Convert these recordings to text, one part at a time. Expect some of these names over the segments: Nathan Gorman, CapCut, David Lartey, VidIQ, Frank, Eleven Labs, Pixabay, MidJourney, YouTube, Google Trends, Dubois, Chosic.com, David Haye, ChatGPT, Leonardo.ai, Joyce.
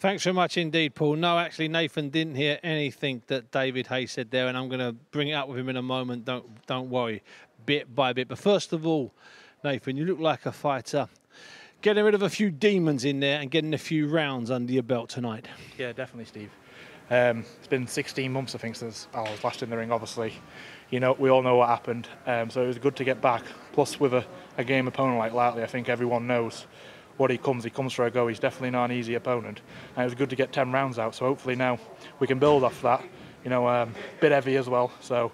Thanks very much indeed, Paul. No, actually, Nathan didn't hear anything that David Haye said there, and I'm going to bring it up with him in a moment. Don't worry, bit by bit. But first of all, Nathan, you look like a fighter. Getting rid of a few demons in there and getting a few rounds under your belt tonight. Yeah, definitely, Steve. It's been 16 months, I think, since I was last in the ring, obviously. You know, we all know what happened. So it was good to get back. Plus, with a game opponent like Lartey, I think everyone knows what he comes for a go. He's definitely not an easy opponent, and it was good to get 10 rounds out, so hopefully now we can build off that, you know. A bit heavy as well, so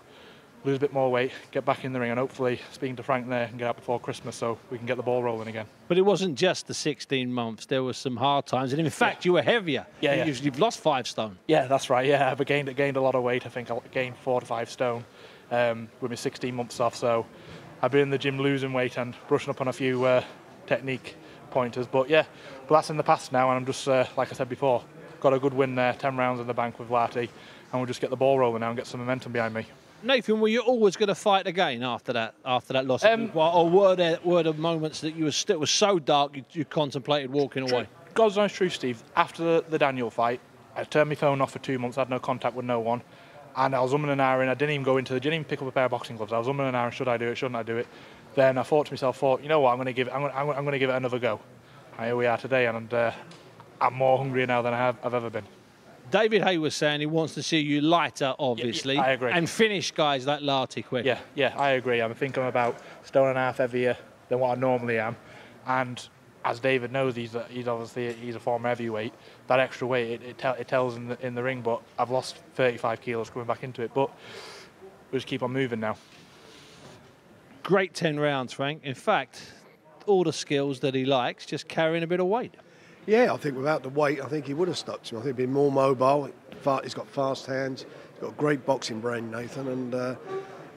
lose a bit more weight, get back in the ring, and hopefully, speaking to Frank there, and get out before Christmas so we can get the ball rolling again. But it wasn't just the 16 months, there were some hard times, and in fact, yeah, you were heavier. Yeah, you've lost 5 stone. Yeah, that's right. Yeah, I've gained a lot of weight. I think I gained 4 to 5 stone with my 16 months off, so I've been in the gym losing weight and brushing up on a few technique pointers, but yeah, but that's in the past now, and I'm just like I said before, got a good win there, 10 rounds in the bank with Lartey, and we'll just get the ball rolling now and get some momentum behind me. Nathan, were you always going to fight again after that loss, or were there moments that you were still so dark you contemplated walking away? God's honest truth, Steve. After the Daniel fight, I turned my phone off for 2 months. I had no contact with no one, and I was umming and ahhing. I didn't even go into the gym, didn't even pick up a pair of boxing gloves. I was umming and ahhing, should I do it? Shouldn't I do it? Then I thought to myself, you know what, I'm going to give it another go. And here we are today, and I'm more hungry now than I've ever been. David Haye was saying he wants to see you lighter, obviously. Yeah, I agree. And finish guys like Lartey quick. Yeah, I agree. I think I'm about 1.5 stone heavier than what I normally am. And as David knows, he's obviously a former heavyweight. That extra weight, it tells in the ring, but I've lost 35 kilos coming back into it. But we'll just keep on moving now. Great 10 rounds, Frank. In fact, all the skills that he likes, just carrying a bit of weight. Yeah, I think without the weight, I think he would have stuck to him. I think he'd been more mobile. He's got fast hands. He's got a great boxing brain, Nathan, and you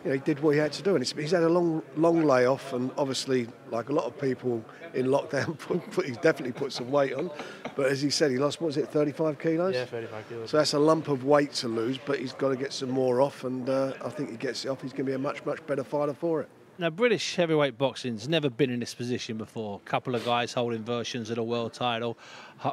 know, he did what he had to do. And he's had a long layoff, and obviously, like a lot of people in lockdown, he's definitely put some weight on. But as he said, he lost, what was it, 35 kilos? Yeah, 35 kilos. So that's a lump of weight to lose, but he's got to get some more off, and I think he gets it off. He's going to be a much, much better fighter for it. Now, British heavyweight boxing's never been in this position before. A couple of guys holding versions of the world title,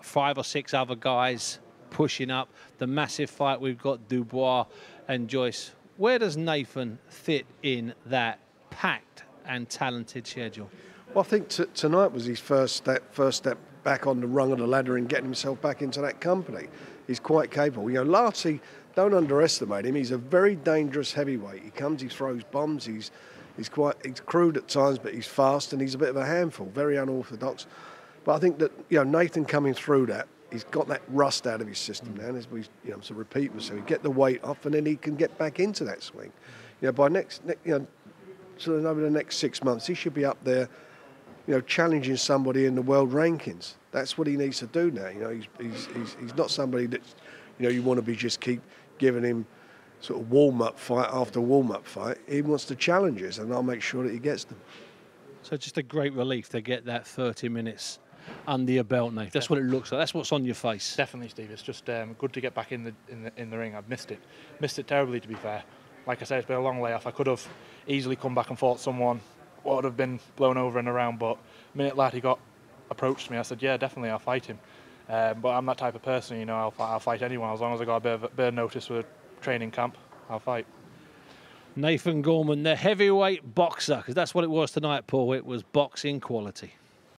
5 or 6 other guys pushing up. The massive fight we've got, Dubois and Joyce. Where does Nathan fit in that packed and talented schedule? Well, I think tonight was his first step back on the rung of the ladder and getting himself back into that company. He's quite capable. You know, Lartey, don't underestimate him. He's a very dangerous heavyweight. He comes, he throws bombs, he's crude at times, but he's fast, and he's a bit of a handful, very unorthodox. But I think that, you know, Nathan coming through that, he's got that rust out of his system now. And as we, you know, so repeat myself, get the weight off, and then he can get back into that swing. You know, by sort of over the next 6 months, he should be up there, you know, challenging somebody in the world rankings. That's what he needs to do now. You know, he's not somebody that, you know, you want to be just keep giving him sort of warm-up fight after warm-up fight. He wants the challenges, and I'll make sure that he gets them. So just a great relief to get that 30 minutes under your belt, Nate. That's what it looks like. That's what's on your face. Definitely, Steve. It's just good to get back in the ring. I've missed it terribly, to be fair. Like I said, it's been a long layoff. I could have easily come back and fought someone. What would have been blown over and around, but the minute Lartey approached me, I said, yeah, definitely, I'll fight him. But I'm that type of person, you know. I'll fight anyone as long as I got a bit of notice with training camp, I'll fight. Nathan Gorman, the heavyweight boxer, because that's what it was tonight, Paul. It was boxing quality.